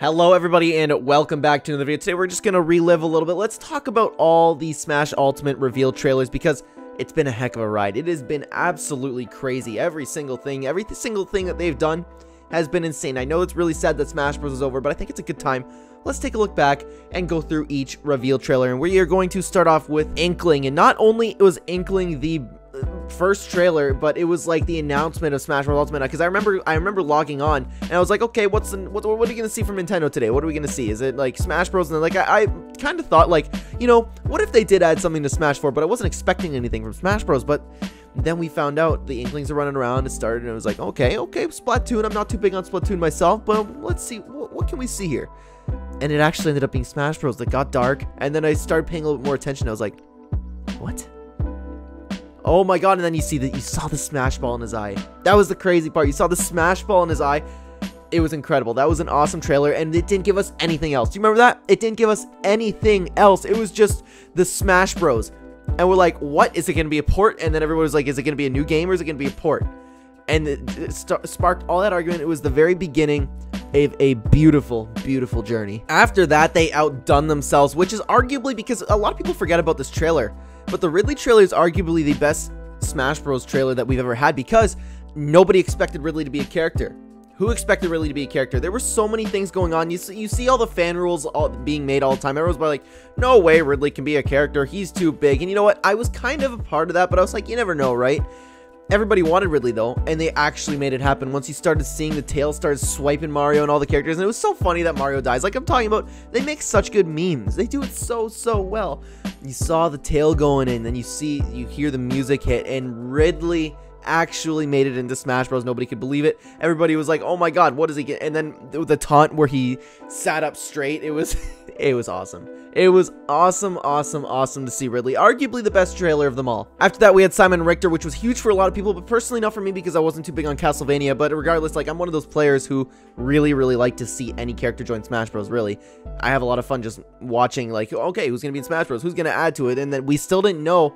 Hello everybody and welcome back to another video. Today we're just going to relive a little bit. Let's talk about all the Smash Ultimate reveal trailers because it's been a heck of a ride. It has been absolutely crazy. Every single thing that they've done has been insane. I know it's really sad that Smash Bros. Is over, but I think it's a good time. Let's take a look back and go through each reveal trailer. And we are going to start off with Inkling. And not only was Inkling the first trailer, but it was like the announcement of Smash Bros. Ultimate, because I remember logging on and I was like, okay, what are you gonna see from Nintendo today? What are we gonna see? Is it like Smash Bros? And then like I kind of thought, like, you know, what if they did add something to Smash 4? But I wasn't expecting anything from Smash Bros. But then we found out the Inklings are running around. It started and it was like, okay, Splatoon. I'm not too big on Splatoon myself, but let's see what can we see here. And it actually ended up being Smash Bros. That got dark, and then I started paying a little bit more attention. I was like, what? Oh my god, and then you saw the Smash Ball in his eye. That was the crazy part. You saw the Smash Ball in his eye. It was incredible. That was an awesome trailer, and it didn't give us anything else. Do you remember that? It didn't give us anything else. It was just the Smash Bros. And we're like, what? Is it going to be a port? And then everyone was like, is it going to be a new game or is it going to be a port? And it sparked all that argument. It was the very beginning of a beautiful, beautiful journey. After that, they outdone themselves, which is arguably, because a lot of people forget about this trailer, but the Ridley trailer is arguably the best Smash Bros. Trailer that we've ever had because nobody expected Ridley to be a character. Who expected Ridley to be a character? There were so many things going on. You see all the fan rules being made all the time. Everyone's like, no way Ridley can be a character. He's too big. And you know what? I was kind of a part of that, but I was like, you never know, right? Everybody wanted Ridley, though, and they actually made it happen once you started seeing the tail start swiping Mario and all the characters, and it was so funny that Mario dies. Like I'm talking about, they make such good memes. They do it so well. You saw the tail going in, then you hear the music hit, and Ridley actually made it into Smash Bros. Nobody could believe it. Everybody was like, oh my god, what does he get? And then the taunt where he sat up straight, it was awesome. It was awesome to see Ridley, arguably the best trailer of them all. After that, we had Simon Richter, which was huge for a lot of people, but personally not for me because I wasn't too big on Castlevania. But regardless, like, I'm one of those players who really like to see any character join Smash Bros. Really, I have a lot of fun just watching, like, okay, who's gonna be in Smash Bros? Who's gonna add to it? And then we still didn't know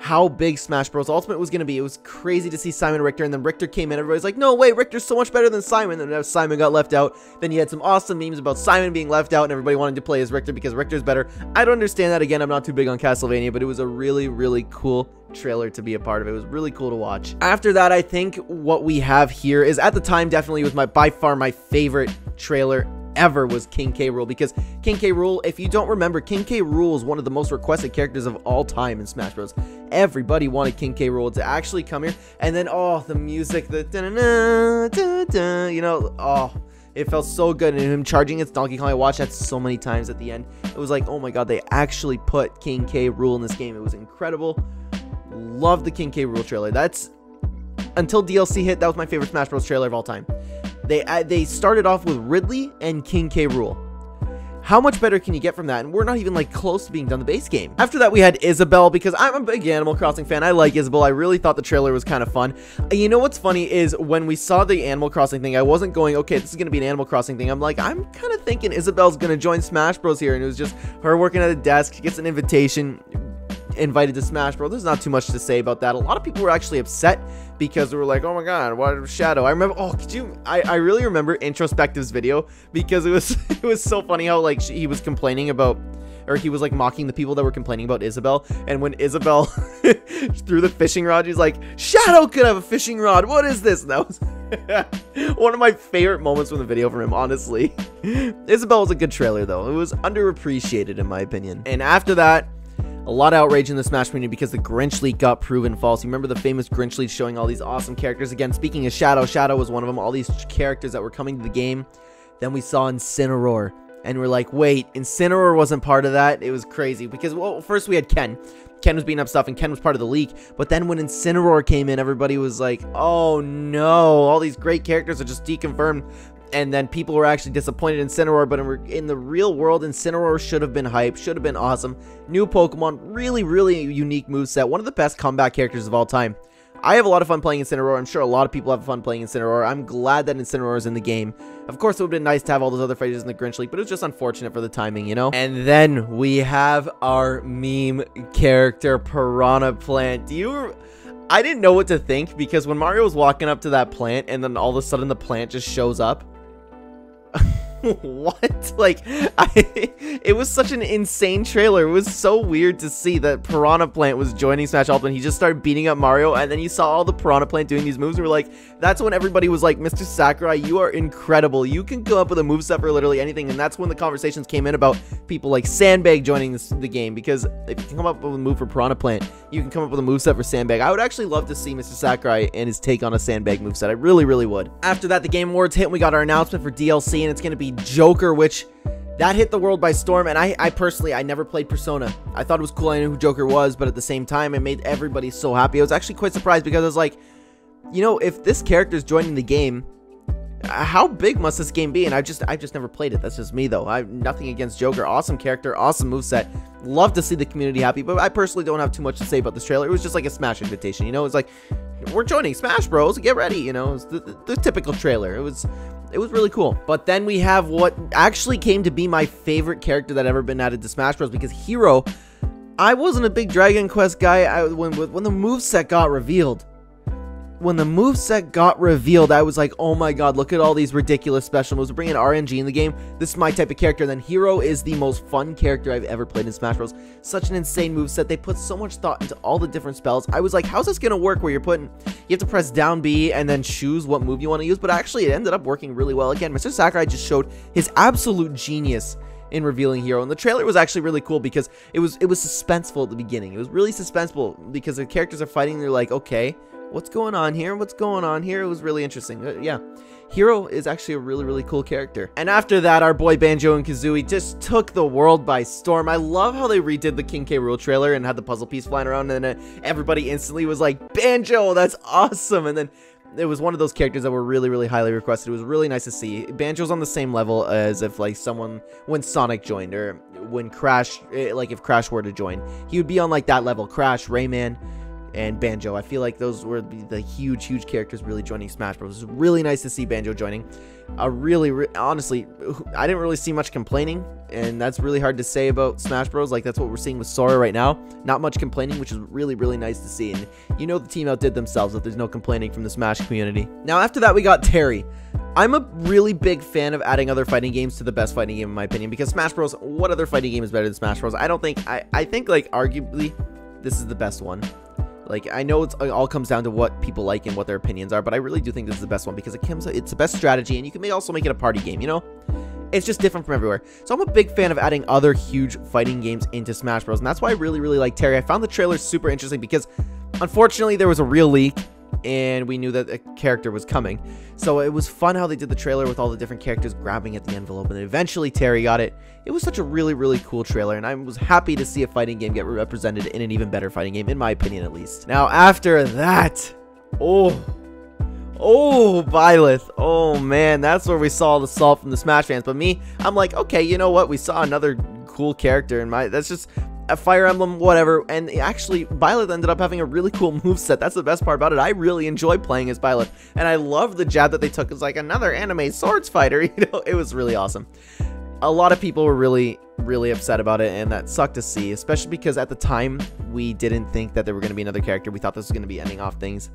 how big Smash Bros. Ultimate was going to be. It was crazy to see Simon Richter, and then Richter came in, everybody's like, no way, Richter's so much better than Simon, and then Simon got left out. Then you had some awesome memes about Simon being left out, and everybody wanted to play as Richter because Richter's better. I don't understand that. Again, I'm not too big on Castlevania, but it was a really cool trailer to be a part of. It was really cool to watch. After that, I think what we have here is, at the time, definitely was by far my favorite trailer ever, was King K. Rool, because King K. Rool, if you don't remember, King K. Rool is one of the most requested characters of all time in Smash Bros. Everybody wanted King K. Rool to actually come here, and then, oh, the music, the da-da-da, da-da, you know, oh, it felt so good, and him charging its Donkey Kong, I watched that so many times at the end. It was like, oh my god, they actually put King K. Rool in this game. It was incredible. Love the King K. Rool trailer. That's, until DLC hit, that was my favorite Smash Bros. Trailer of all time. They started off with Ridley and King K. Rool. How much better can you get from that? And we're not even like close to being done the base game. After that, we had Isabelle, because I'm a big Animal Crossing fan. I like Isabelle. I really thought the trailer was kind of fun. You know what's funny is when we saw the Animal Crossing thing, I wasn't going, okay, this is going to be an Animal Crossing thing. I'm like, I'm kind of thinking Isabelle's going to join Smash Bros. Here. And it was just her working at a desk. She gets an invitation, invited to Smash Bros. There's not too much to say about that. A lot of people were actually upset because they were like, oh my god, why Shadow? I remember, oh, could you, I really remember Introspective's video, because it was so funny how, like, he was complaining about, or he was like mocking the people that were complaining about Isabelle, and when Isabelle threw the fishing rod, he's like, Shadow could have a fishing rod, what is this? And that was one of my favorite moments from the video from him, honestly. Isabelle was a good trailer, though. It was underappreciated in my opinion. And after that, a lot of outrage in the Smash community because the Grinch leak got proven false. You remember the famous Grinch leak showing all these awesome characters. Again, speaking of Shadow, Shadow was one of them. All these characters that were coming to the game. Then we saw Incineroar. And we're like, wait, Incineroar wasn't part of that? It was crazy. Because, well, first we had Ken. Ken was beating up stuff, and Ken was part of the leak. But then when Incineroar came in, everybody was like, oh no, all these great characters are just deconfirmed. And then people were actually disappointed in Incineroar, but in the real world, Incineroar should have been hype, should have been awesome. New Pokemon, really unique moveset, one of the best comeback characters of all time. I have a lot of fun playing Incineroar. I'm sure a lot of people have fun playing Incineroar. I'm glad that Incineroar is in the game. Of course, it would have been nice to have all those other fighters in the Grinch League, but it was just unfortunate for the timing, you know? And then we have our meme character, Piranha Plant. I didn't know what to think, because when Mario was walking up to that plant, and then all of a sudden the plant just shows up. What? Like, it was such an insane trailer. It was so weird to see that Piranha Plant was joining Smash Ultimate. He just started beating up Mario, and then you saw all the Piranha Plant doing these moves, and we're like, that's when everybody was like, Mr. Sakurai, you are incredible. You can come up with a moveset for literally anything, and that's when the conversations came in about people like Sandbag joining the game, because if you can come up with a move for Piranha Plant, you can come up with a moveset for Sandbag. I would actually love to see Mr. Sakurai and his take on a Sandbag moveset. I really, really would. After that, the Game Awards hit, and we got our announcement for DLC, and it's going to be Joker, which that hit the world by storm. And I personally, I never played Persona. I thought it was cool. I knew who Joker was, but at the same time, it made everybody so happy. I was actually quite surprised, because I was like, you know, if this character's joining the game, how big must this game be? And I've just never played it. That's just me, though. I have nothing against Joker. Awesome character, awesome moveset. Love to see the community happy, but I personally don't have too much to say about this trailer. It was just like a Smash invitation, you know? It's like, we're joining Smash Bros. Get ready, you know? It's the typical trailer. It was really cool. But then we have what actually came to be my favorite character that ever been added to Smash Bros. Because Hero, I wasn't a big Dragon Quest guy. When the moveset got revealed, I was like, oh my god, look at all these ridiculous special moves. We're bringing RNG in the game. This is my type of character. And then Hero is the most fun character I've ever played in Smash Bros. Such an insane moveset. They put so much thought into all the different spells. I was like, how's this going to work where you have to press down B and then choose what move you want to use? But actually, it ended up working really well. Again, Mr. Sakurai just showed his absolute genius in revealing Hero, and the trailer was actually really cool because it was suspenseful at the beginning. It was really suspenseful because the characters are fighting and they're like, okay, what's going on here? What's going on here? It was really interesting. Yeah, Hero is actually a really, really cool character. And after that, our boy Banjo and Kazooie just took the world by storm. I love how they redid the King K. Rool trailer and had the puzzle piece flying around, and then everybody instantly was like, Banjo, that's awesome. And then it was one of those characters that were really, really highly requested. It was really nice to see. Banjo's on the same level as if, like, someone, when Sonic joined, or when Crash, like, if Crash were to join, he would be on, like, that level. Crash, Rayman, and Banjo. I feel like those were the huge, huge characters really joining Smash Bros. It was really nice to see Banjo joining. Honestly, I didn't really see much complaining, and that's really hard to say about Smash Bros. Like, that's what we're seeing with Sora right now. Not much complaining, which is really, really nice to see. And you know the team outdid themselves if there's no complaining from the Smash community. Now, after that, we got Terry. I'm a really big fan of adding other fighting games to the best fighting game, in my opinion, because Smash Bros., what other fighting game is better than Smash Bros.? I think, like, arguably, this is the best one. Like, I know it all comes down to what people like and what their opinions are, but I really do think this is the best one because it's the best strategy, and you can also make it a party game, you know? It's just different from everywhere. So I'm a big fan of adding other huge fighting games into Smash Bros., and that's why I really, really like Terry. I found the trailer super interesting because, unfortunately, there was a real leak, and we knew that a character was coming. So it was fun how they did the trailer with all the different characters grabbing at the envelope, and then eventually Terry got it. It was such a really, really cool trailer, and I was happy to see a fighting game get represented in an even better fighting game, in my opinion at least. Now after that, oh, Byleth. Oh man, that's where we saw the salt from the Smash fans. But me, I'm like, okay, you know what? We saw another cool character, and that's just a Fire Emblem, whatever. And actually, Byleth ended up having a really cool moveset. That's the best part about it. I really enjoy playing as Byleth, and I love the jab that they took. It's like another anime swords fighter, you know? It was really awesome. A lot of people were really, really upset about it, and that sucked to see, especially because at the time, we didn't think that there were going to be another character. We thought this was going to be ending off things,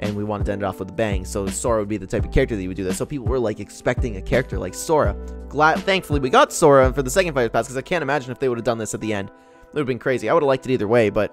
and we wanted to end it off with a bang. So Sora would be the type of character that you would do that. So people were like expecting a character like Sora. Thankfully, we got Sora for the second Fighter's Pass, because I can't imagine if they would have done this at the end. It would have been crazy. I would have liked it either way, but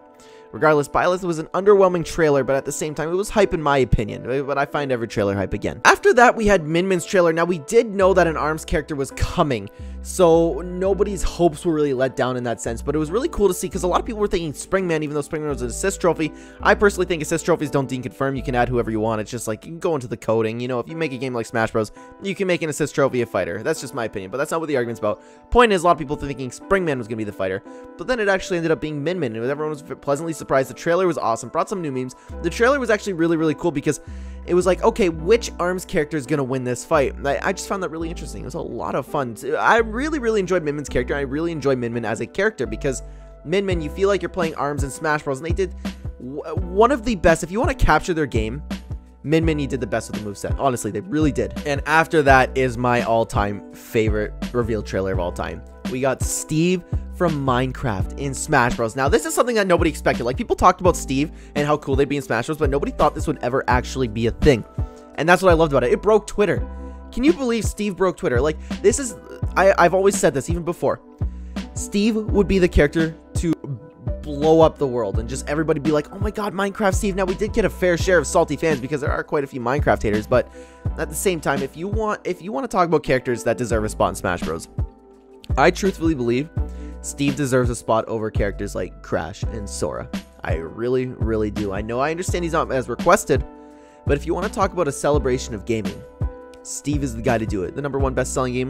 regardless, Byleth was an underwhelming trailer, but at the same time, it was hype in my opinion, but I find every trailer hype again. After that, we had Min Min's trailer. Now, we did know that an ARMS character was coming, so nobody's hopes were really let down in that sense, but it was really cool to see, because a lot of people were thinking Springman, even though Springman was an assist trophy. I personally think assist trophies don't deem confirm. You can add whoever you want. It's just like, you can go into the coding. You know, if you make a game like Smash Bros., you can make an assist trophy a fighter. That's just my opinion, but that's not what the argument's about. Point is, a lot of people thinking Springman was going to be the fighter, but then it actually ended up being Min Min, and everyone was pleasantly surprised. The trailer was awesome, brought some new memes. The trailer was actually really, really cool because it was like, okay, which ARMS character is going to win this fight? I just found that really interesting. It was a lot of fun. I really, really enjoyed Min Min's character. I really enjoy Min Min as a character because Min Min, you feel like you're playing ARMS in Smash Bros. And they did one of the best. If you want to capture their game, Min Min, you did the best with the moveset. Honestly, they really did. And after that is my all-time favorite reveal trailer of all time. We got Steve from Minecraft in Smash Bros. Now, this is something that nobody expected. Like, people talked about Steve and how cool they'd be in Smash Bros., but nobody thought this would ever actually be a thing. And that's what I loved about it. It broke Twitter. Can you believe Steve broke Twitter? Like, this is... I've always said this, even before. Steve would be the character to blow up the world and just everybody be like, oh my god, Minecraft Steve. Now, we did get a fair share of salty fans because there are quite a few Minecraft haters, but at the same time, if you want to talk about characters that deserve a spot in Smash Bros., I truthfully believe Steve deserves a spot over characters like Crash and Sora. I really, really do. I know, I understand he's not as requested, but if you want to talk about a celebration of gaming, Steve is the guy to do it. The #1 best-selling game,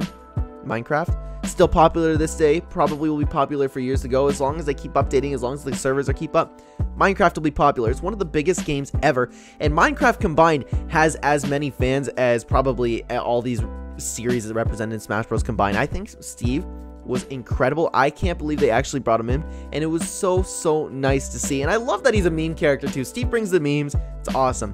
Minecraft, still popular to this day, probably will be popular for years to go, as long as they keep updating, as long as the servers are keep up. Minecraft will be popular. It's one of the biggest games ever, and Minecraft combined has as many fans as probably all these series that represented in Smash Bros. Combined. I think Steve was incredible. I can't believe they actually brought him in, and it was so nice to see. And I love that he's a meme character too. Steve brings the memes. It's awesome.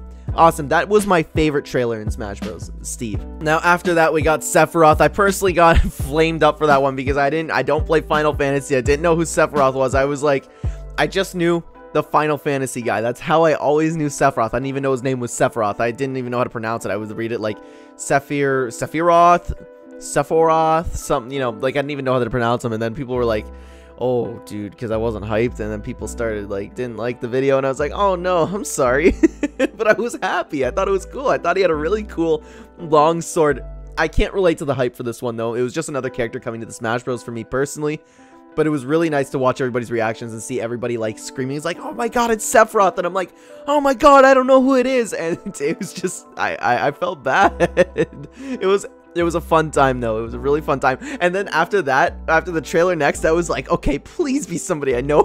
That was my favorite trailer in Smash Bros. Steve. Now after that, we got Sephiroth. I personally got flamed up for that one because I don't play Final Fantasy. I didn't know who Sephiroth was. I was like, I just knew the Final Fantasy guy. That's how I always knew Sephiroth. I didn't even know his name was Sephiroth. I didn't even know how to pronounce it. I would read it like Sephiroth, something, you know, like I didn't even know how to pronounce them. And then people were like, oh dude, because I wasn't hyped, and then people started like, didn't like the video, and I was like, oh no, I'm sorry. But I was happy. I thought it was cool. I thought he had a really cool long sword. I can't relate to the hype for this one though. It was just another character coming to the Smash Bros for me personally, but it was really nice to watch everybody's reactions and see everybody like screaming. It's like, oh my god, it's Sephiroth, and I'm like, oh my god, I don't know who it is, and it was just, I felt bad. It was a fun time though. It was a really fun time. And then after that, after the trailer next, I was like, okay, please be somebody I know.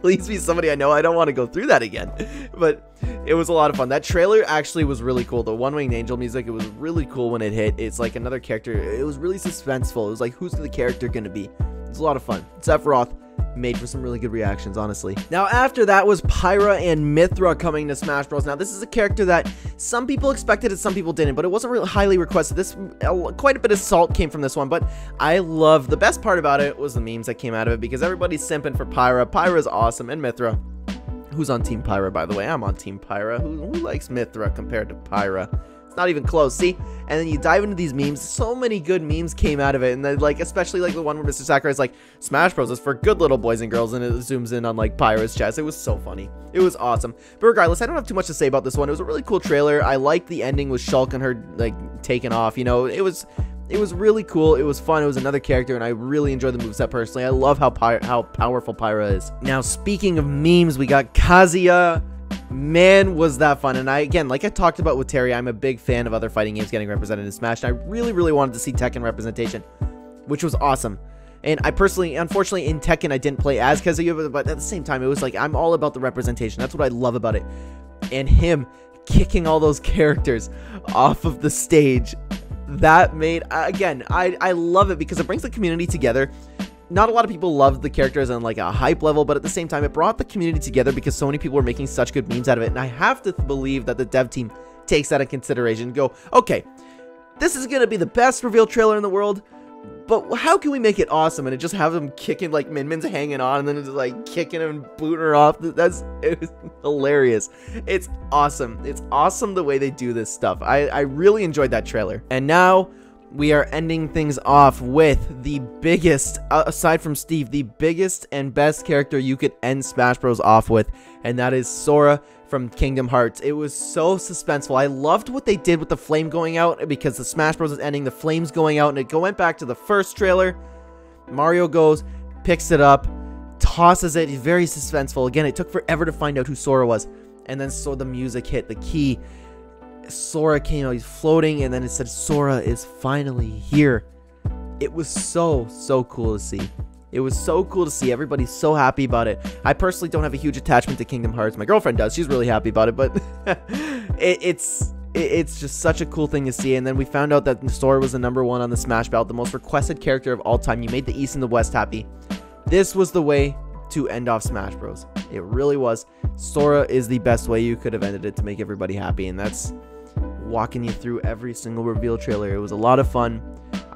Please be somebody I know. I don't want to go through that again. But it was a lot of fun. That trailer actually was really cool. The One Winged Angel music, it was really cool when it hit. It's like another character. It was really suspenseful. It was like, who's the character going to be? It's a lot of fun. Sephiroth made for some really good reactions, honestly. Now after that was Pyra and Mythra coming to Smash Bros. Now this is a character that some people expected and some people didn't, but it wasn't really highly requested. This quite a bit of salt came from this one, but I love, the best part about it was the memes that came out of it, because everybody's simping for Pyra. Pyra's awesome, and Mythra, who's on Team Pyra, by the way. I'm on Team Pyra. Who likes Mythra compared to Pyra? Not even close, see? And then you dive into these memes. So many good memes came out of it, and then like, especially like the one where Mr. Sakurai's like, Smash Bros is for good little boys and girls, and it zooms in on like Pyra's chest. It was so funny. It was awesome. But regardless, I don't have too much to say about this one. It was a really cool trailer. I liked the ending with Shulk and her like taking off, you know. It was really cool. It was fun. It was another character, and I really enjoyed the moveset personally. I love how powerful Pyra is. Now speaking of memes, we got Kazuya. Man, was that fun. And I, again, like I talked about with Terry, I'm a big fan of other fighting games getting represented in Smash, and I really wanted to see Tekken representation, which was awesome. And I personally, unfortunately, in Tekken, I didn't play as Kazuya, but at the same time, it was like, I'm all about the representation. That's what I love about it. And him kicking all those characters off of the stage, that made, again, I love it because it brings the community together. Not a lot of people loved the characters on like a hype level, but at the same time, it brought the community together because so many people were making such good memes out of it. And I have to believe that the dev team takes that into consideration and go, okay, this is going to be the best reveal trailer in the world, but how can we make it awesome? And it just have them kicking, like Min Min's hanging on and then just like kicking and booting her off. It was hilarious. It's awesome. It's awesome the way they do this stuff. I really enjoyed that trailer. And now we are ending things off with the biggest, aside from Steve, the biggest and best character you could end Smash Bros off with, and that is Sora from Kingdom Hearts. It was so suspenseful. I loved what they did with the flame going out, because the Smash Bros is ending, the flame's going out, and it went back to the first trailer. Mario goes, picks it up, tosses it. It's very suspenseful. Again, it took forever to find out who Sora was, and then so the music hit, the key. Sora came out, he's floating, and then it said Sora is finally here. It was so cool to see. It was so cool to see. Everybody's so happy about it. I personally don't have a huge attachment to Kingdom Hearts. My girlfriend does. She's really happy about it, but it's just such a cool thing to see. And then we found out that Sora was the #1 on the Smash ballot, the most requested character of all time. You made the East and the West happy. This was the way to end off Smash Bros. It really was. Sora is the best way you could have ended it to make everybody happy, and that's walking you through every single reveal trailer. It was a lot of fun.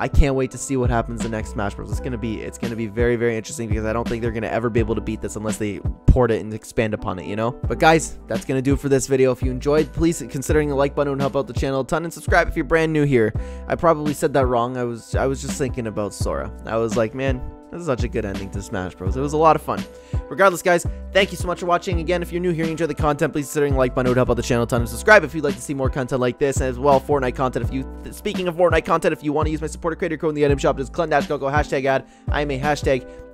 I can't wait to see what happens in the next Smash Bros. It's gonna be very, very interesting, because I don't think they're gonna ever be able to beat this unless they port it and expand upon it, you know? But guys, that's gonna do it for this video. If you enjoyed, please considering the like button would help out the channel a ton, and subscribe if you're brand new here. I probably said that wrong. I was just thinking about Sora. I was like, man, this is such a good ending to Smash Bros. It was a lot of fun. Regardless, guys, thank you so much for watching. Again, if you're new here and enjoy the content, please consider the like button. It would help out the channel a ton. And subscribe if you'd like to see more content like this. And as well, Fortnite content. Speaking of Fortnite content, if you want to use my supporter creator code in the item shop, it is clen-gogo #ad. I am a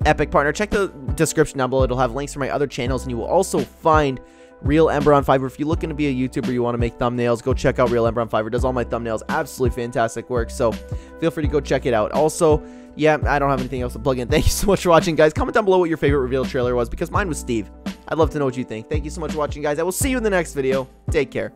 #epic partner. Check the description down below. It'll have links for my other channels, and you will also find Real Ember on Fiverr. If you're looking to be a YouTuber, you want to make thumbnails, go check out Real Ember on Fiverr. Does all my thumbnails, absolutely fantastic work, so feel free to go check it out. Also, yeah, I don't have anything else to plug in. Thank you so much for watching, guys. Comment down below what your favorite reveal trailer was, because mine was Steve. I'd love to know what you think. Thank you so much for watching, guys. I will see you in the next video. Take care.